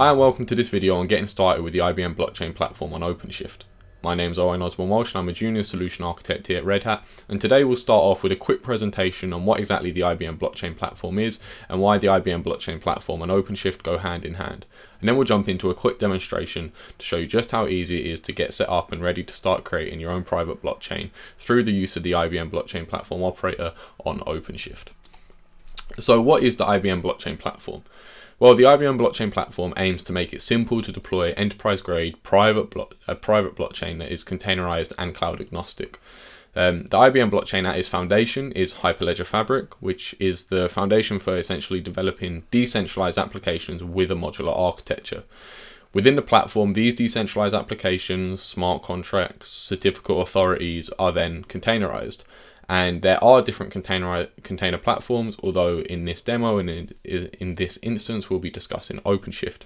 Hi and welcome to this video on getting started with the IBM Blockchain Platform on OpenShift. My name is Owain Osborne-Walsh and I'm a Junior Solution Architect here at Red Hat, and today we'll start off with a quick presentation on what exactly the IBM Blockchain Platform is and why the IBM Blockchain Platform and OpenShift go hand in hand. And then we'll jump into a quick demonstration to show you just how easy it is to get set up and ready to start creating your own private blockchain through the use of the IBM Blockchain Platform Operator on OpenShift. So what is the IBM Blockchain Platform? Well, the IBM Blockchain Platform aims to make it simple to deploy enterprise-grade private blockchain that is containerized and cloud agnostic. The IBM blockchain at its foundation is Hyperledger Fabric, which is the foundation for essentially developing decentralized applications with a modular architecture. Within the platform, these decentralized applications, smart contracts, certificate authorities are then containerized. And there are different container platforms, although in this demo and in this instance, we'll be discussing OpenShift.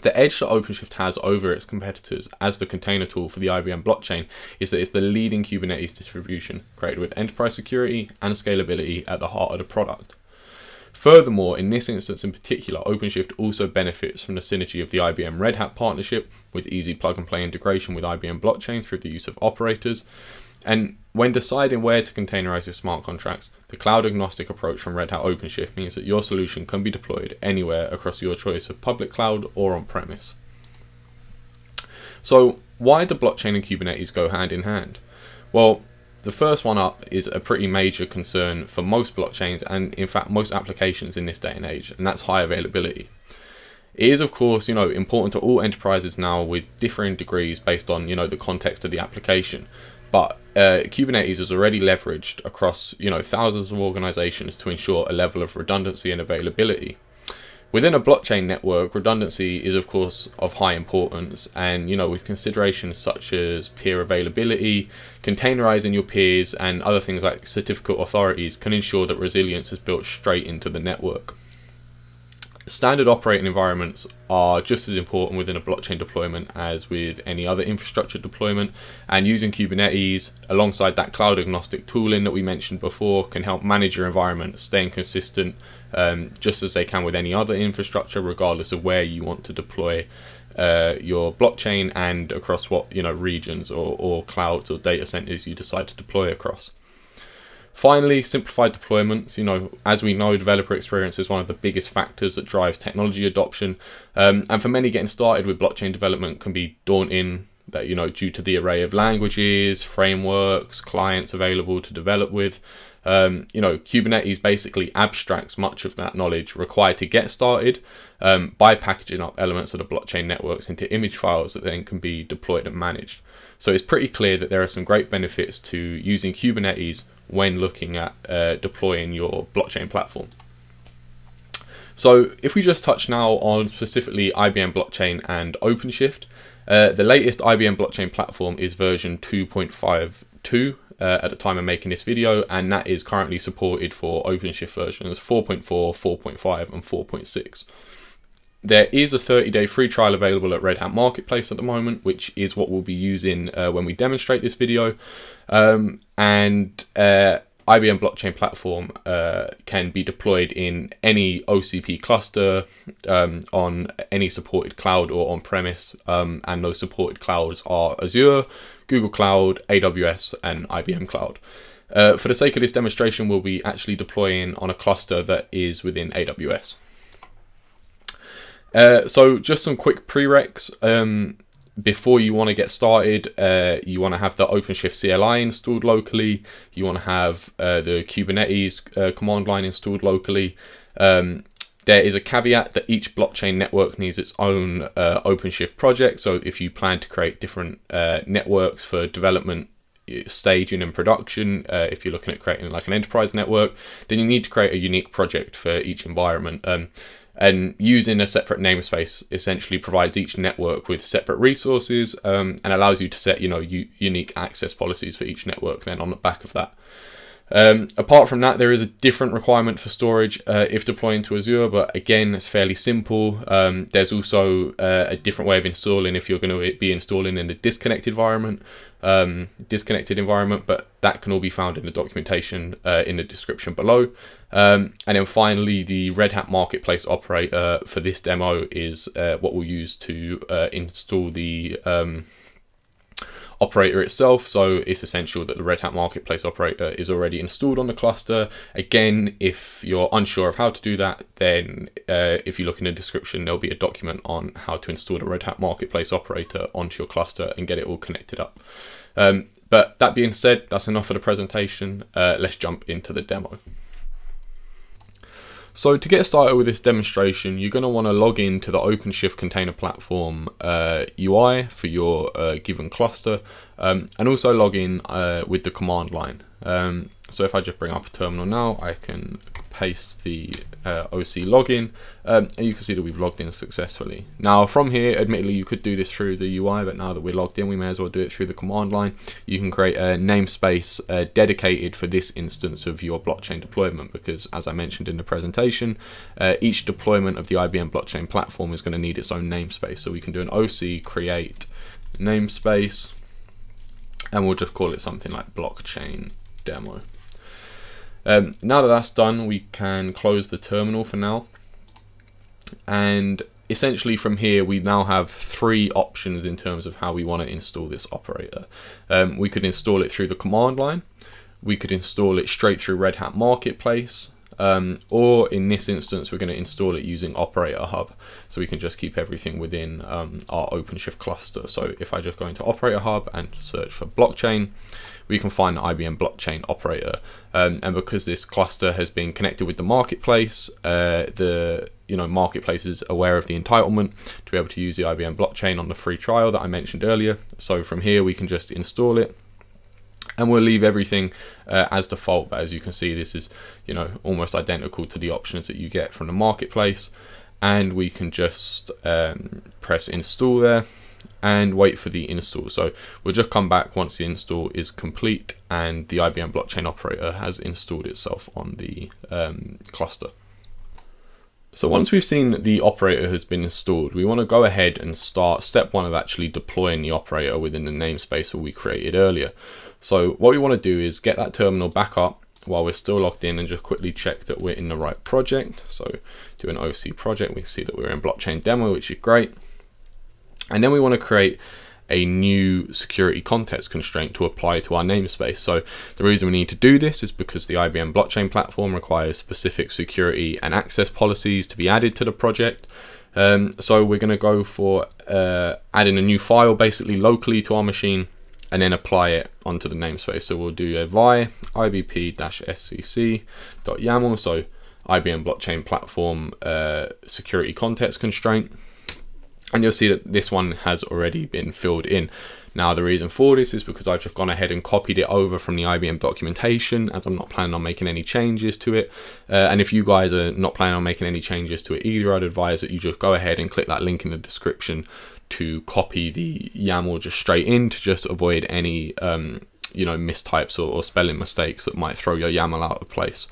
The edge that OpenShift has over its competitors as the container tool for the IBM blockchain is that it's the leading Kubernetes distribution, created with enterprise security and scalability at the heart of the product. Furthermore, in this instance in particular, OpenShift also benefits from the synergy of the IBM Red Hat partnership with easy plug-and-play integration with IBM blockchain through the use of operators. And when deciding where to containerize your smart contracts, the cloud-agnostic approach from Red Hat OpenShift means that your solution can be deployed anywhere across your choice of public cloud or on-premise. So why do blockchain and Kubernetes go hand in hand? Well, the first one up is a pretty major concern for most blockchains and in fact most applications in this day and age, and that's high availability. It is, of course, important to all enterprises now with differing degrees based on, the context of the application. But Kubernetes is already leveraged across, thousands of organizations to ensure a level of redundancy and availability. Within a blockchain network, redundancy is, of course, of high importance. And, with considerations such as peer availability, containerizing your peers and other things like certificate authorities can ensure that resilience is built straight into the network. Standard operating environments are just as important within a blockchain deployment as with any other infrastructure deployment, and using Kubernetes alongside that cloud agnostic tooling that we mentioned before can help manage your environment, staying consistent just as they can with any other infrastructure, regardless of where you want to deploy your blockchain and across what regions or clouds or data centers you decide to deploy across. Finally, simplified deployments. As we know, developer experience is one of the biggest factors that drives technology adoption. And for many, getting started with blockchain development can be daunting, due to the array of languages, frameworks, clients available to develop with. Kubernetes basically abstracts much of that knowledge required to get started by packaging up elements of the blockchain networks into image files that then can be deployed and managed. So it's pretty clear that there are some great benefits to using Kubernetes when looking at deploying your blockchain platform. So if we just touch now on specifically IBM Blockchain and OpenShift, the latest IBM Blockchain Platform is version 2.52 at the time of making this video, and that is currently supported for OpenShift versions 4.4, 4.5 and 4.6. There is a 30-day free trial available at Red Hat Marketplace at the moment, which is what we'll be using when we demonstrate this video. IBM Blockchain Platform can be deployed in any OCP cluster on any supported cloud or on-premise, and those supported clouds are Azure, Google Cloud, AWS, and IBM Cloud. For the sake of this demonstration, we'll be actually deploying on a cluster that is within AWS. So just some quick prereqs. Before you want to get started, you want to have the OpenShift CLI installed locally. You want to have the Kubernetes command line installed locally. There is a caveat that each blockchain network needs its own OpenShift project. So if you plan to create different networks for development, staging and production, if you're looking at creating like an enterprise network, then you need to create a unique project for each environment. And using a separate namespace essentially provides each network with separate resources and allows you to set, unique access policies for each network then on the back of that. Apart from that, there is a different requirement for storage if deploying to Azure, but again, it's fairly simple. There's also a different way of installing if you're going to be installing in the disconnected environment, but that can all be found in the documentation in the description below. And then finally, the Red Hat Marketplace operator for this demo is what we'll use to install the operator itself. So it's essential that the Red Hat Marketplace operator is already installed on the cluster. Again, if you're unsure of how to do that, then if you look in the description, there'll be a document on how to install the Red Hat Marketplace operator onto your cluster and get it all connected up. But that being said, that's enough for the presentation. Let's jump into the demo. So to get started with this demonstration, you're going to want to log in to the OpenShift Container Platform UI for your given cluster, and also log in with the command line. So if I just bring up a terminal now, I can paste the OC login, and you can see that we've logged in successfully. Now from here, admittedly, you could do this through the UI, but now that we're logged in, we may as well do it through the command line. You can create a namespace dedicated for this instance of your blockchain deployment, because as I mentioned in the presentation, each deployment of the IBM blockchain platform is going to need its own namespace. So we can do an OC create namespace, and we'll just call it something like blockchain demo. Now that that's done, we can close the terminal for now. And essentially from here, we now have three options in terms of how we want to install this operator. We could install it through the command line. We could install it straight through Red Hat Marketplace. Or in this instance, we're going to install it using Operator Hub. So we can just keep everything within our OpenShift cluster. So if I just go into Operator Hub and search for blockchain, we can find the IBM blockchain operator. And because this cluster has been connected with the marketplace, the marketplace is aware of the entitlement to be able to use the IBM blockchain on the free trial that I mentioned earlier. So from here, we can just install it. And we'll leave everything as default, but as you can see, this is almost identical to the options that you get from the marketplace. And we can just press install there and wait for the install. So we'll just come back once the install is complete and the IBM blockchain operator has installed itself on the cluster. So once we've seen that the operator has been installed, we want to go ahead and start step one of actually deploying the operator within the namespace that we created earlier. So what we want to do is get that terminal back up while we're still logged in and just quickly check that we're in the right project. So do an OC project, we see that we're in blockchain demo, which is great. And then we want to create a new security context constraint to apply to our namespace. So the reason we need to do this is because the IBM blockchain platform requires specific security and access policies to be added to the project. So we're going to go for adding a new file basically locally to our machine and then apply it onto the namespace. So we'll do a vi ibp-scc.yaml, so IBM blockchain platform security context constraint. And you'll see that this one has already been filled in. Now, the reason for this is because I've just gone ahead and copied it over from the IBM documentation, as I'm not planning on making any changes to it. And if you guys are not planning on making any changes to it either, I'd advise that you just go ahead and click that link in the description to copy the YAML just straight in to just avoid any mistypes or spelling mistakes that might throw your YAML out of place.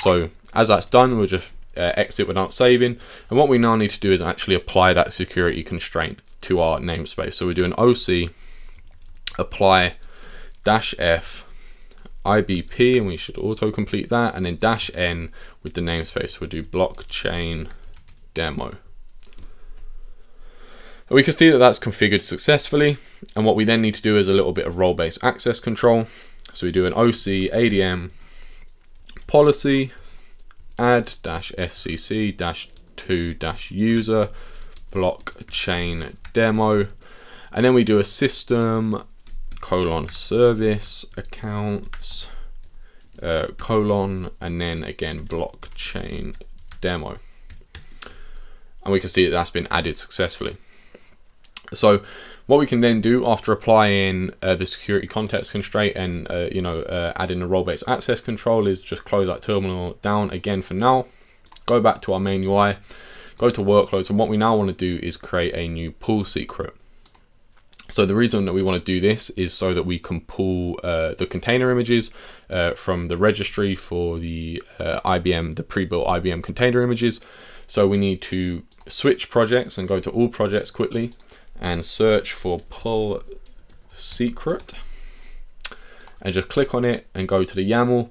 So as that's done, we'll just exit without saving, and what we now need to do is actually apply that security constraint to our namespace. So we do an OC apply -f IBP, and we should autocomplete that, and then -n with the namespace. We'll do blockchain demo. And we can see that that's configured successfully, and what we then need to do is a little bit of role-based access control. So we do an OC ADM policy add -scc-2-user blockchain demo, and then we do a system :service accounts : and then again blockchain demo, and we can see that that's been added successfully. So what we can then do after applying the security context constraint and adding the role-based access control is just close that terminal down again for now, go back to our main UI, go to workloads, and what we now want to do is create a new pool secret. So the reason that we want to do this is so that we can pull the container images from the registry for the the pre-built IBM container images. So we need to switch projects and go to all projects quickly and search for pull secret and just click on it and go to the YAML.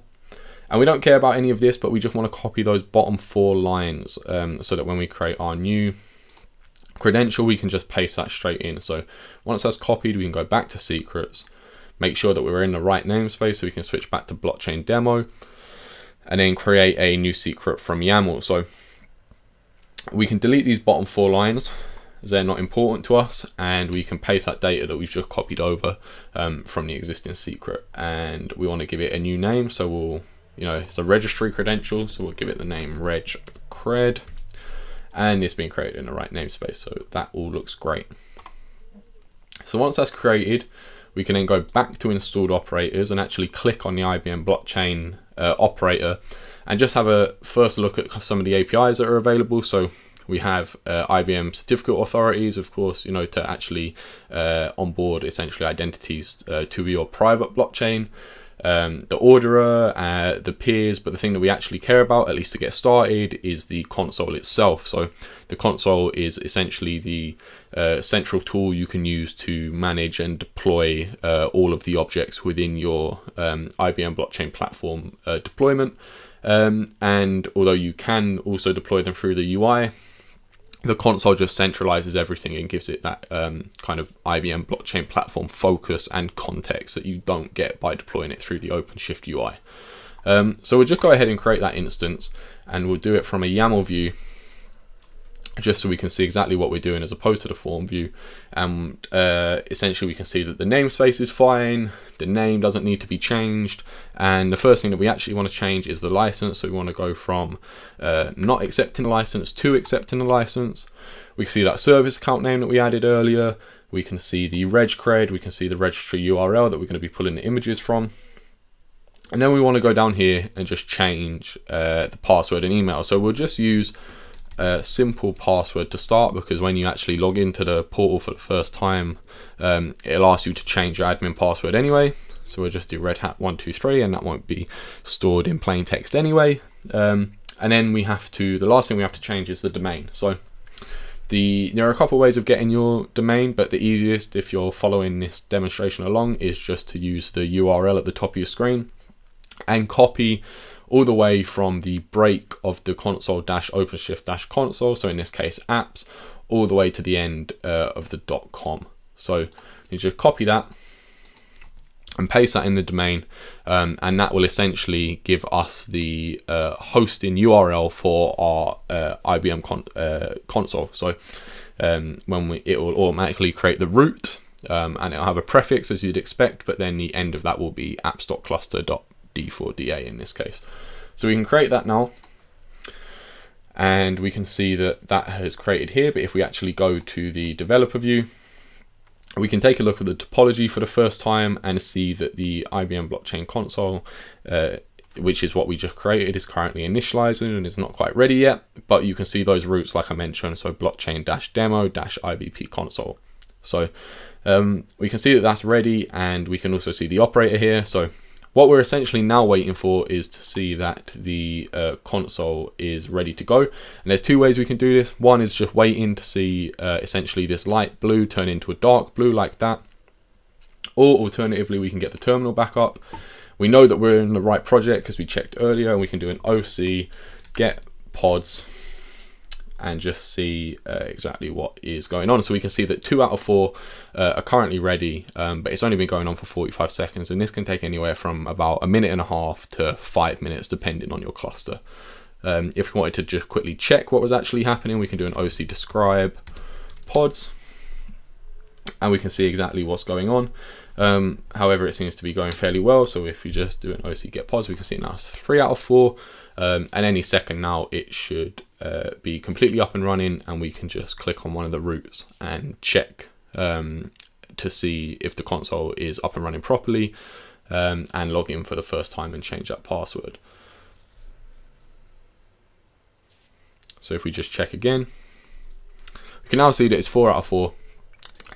And we don't care about any of this, but we just want to copy those bottom four lines so that when we create our new credential, we can just paste that straight in. So once that's copied, we can go back to secrets, make sure that we're in the right namespace so we can switch back to blockchain demo and then create a new secret from YAML. So we can delete these bottom four lines, they're not important to us, and we can paste that data that we've just copied over from the existing secret. And we want to give it a new name. So we'll, you know, it's a registry credential. So we'll give it the name regcred. And it's been created in the right namespace, so that all looks great. So once that's created, we can then go back to installed operators and actually click on the IBM blockchain operator and just have a first look at some of the APIs that are available. So we have IBM certificate authorities, of course, you know, to actually onboard essentially identities to your private blockchain. The orderer, the peers, but the thing that we actually care about, at least to get started, is the console itself. So the console is essentially the central tool you can use to manage and deploy all of the objects within your IBM blockchain platform deployment. And although you can also deploy them through the UI, the console just centralizes everything and gives it that kind of IBM blockchain platform focus and context that you don't get by deploying it through the OpenShift UI. So we'll just go ahead and create that instance, and we'll do it from a YAML view just so we can see exactly what we're doing as opposed to the form view. And essentially we can see that the namespace is fine, the name doesn't need to be changed, and the first thing that we actually want to change is the license. So we want to go from not accepting the license to accepting the license. We can see that service account name that we added earlier, we can see the regcred, we can see the registry URL that we're going to be pulling the images from. And then we want to go down here and just change the password and email. So we'll just use a simple password to start, because when you actually log into the portal for the first time, it'll ask you to change your admin password anyway. So we'll just do Red Hat 123, and that won't be stored in plain text anyway. And then we have to, the last thing we have to change is the domain. So there are a couple of ways of getting your domain, but the easiest, if you're following this demonstration along, is just to use the URL at the top of your screen and copy all the way from the break of the console-openshift-console, so in this case apps, all the way to the end of the .com. So you just copy that and paste that in the domain, and that will essentially give us the hosting URL for our IBM console. So it will automatically create the root, and it'll have a prefix as you'd expect, but then the end of that will be apps.cluster.d4da in this case. So we can create that now, and we can see that that has created here. But if we actually go to the developer view, we can take a look at the topology for the first time and see that the IBM blockchain console, which is what we just created, is currently initializing and is not quite ready yet, but you can see those roots like I mentioned, so blockchain-demo-ibp-console. So we can see that that's ready, and we can also see the operator here. So what we're essentially now waiting for is to see that the console is ready to go. And there's two ways we can do this. One is just waiting to see essentially this light blue turn into a dark blue like that. Or alternatively, we can get the terminal back up. We know that we're in the right project because we checked earlier, and we can do an OC get pods and just see exactly what is going on. So we can see that 2 out of 4 are currently ready, but it's only been going on for 45 seconds. And this can take anywhere from about 1.5 minutes to 5 minutes, depending on your cluster. If we wanted to just quickly check what was actually happening, we can do an OC describe pods, and we can see exactly what's going on. However, it seems to be going fairly well. So if you just do an OC get pods, we can see now it's 3 out of 4. And any second now it should be completely up and running, and we can just click on one of the routes and check to see if the console is up and running properly, and log in for the first time and change that password. So if we just check again, we can now see that it's 4 out of 4.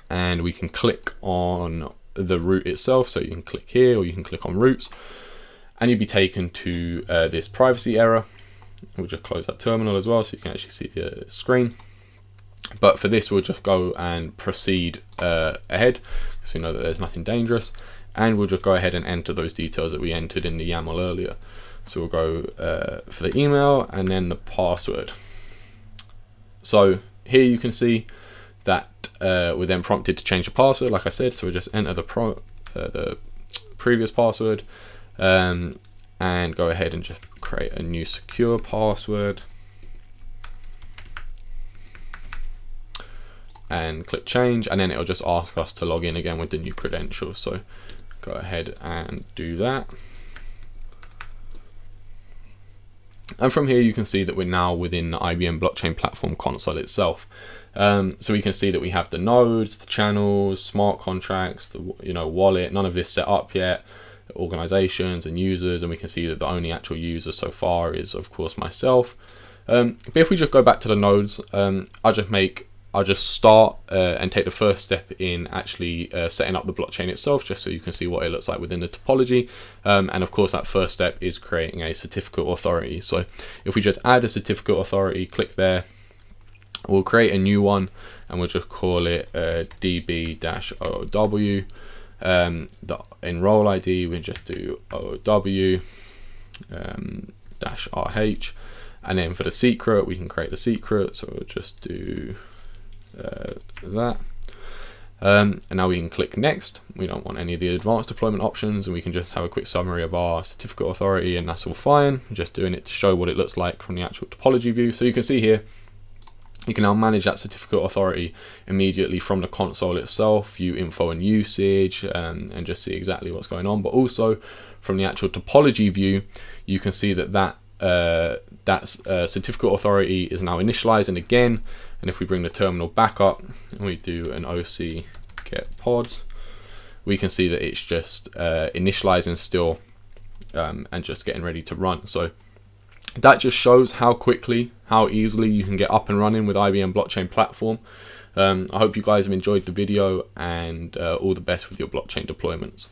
and we can click on the route itself. So you can click here or you can click on routes, and you'd be taken to this privacy error. We'll just close that terminal as well so you can actually see the screen. But for this, we'll just go and proceed ahead, because we know that there's nothing dangerous. And we'll just go ahead and enter those details that we entered in the YAML earlier. So we'll go for the email and then the password. So here you can see that we're then prompted to change the password, like I said. So we'll just enter the previous password and go ahead and just create a new secure password. And click change, and then it'll just ask us to log in again with the new credentials. So go ahead and do that. And from here, you can see that we're now within the IBM Blockchain Platform console itself. So we can see that we have the nodes, the channels, smart contracts, the wallet, none of this set up yet, organizations and users. And we can see that the only actual user so far is, of course, myself. But if we just go back to the nodes, I'll just start and take the first step in actually setting up the blockchain itself, just so you can see what it looks like within the topology. And of course, that first step is creating a certificate authority. So if we just add a certificate authority, click there, we'll create a new one, and we'll just call it DB-OOW. The enroll ID, we just do OOW-RH. And then for the secret, we can create the secret. So we'll just do that. And now we can click next. We don't want any of the advanced deployment options, and we can just have a quick summary of our certificate authority, and that's all fine. I'm just doing it to show what it looks like from the actual topology view. So you can see here, you can now manage that certificate authority immediately from the console itself, view info and usage, and just see exactly what's going on. But also from the actual topology view, you can see that that certificate authority is now initialized. And again, and if we bring the terminal back up and we do an OC get pods, we can see that it's just initializing still and just getting ready to run. So that just shows how quickly, how easily you can get up and running with IBM Blockchain Platform. I hope you guys have enjoyed the video, and all the best with your blockchain deployments.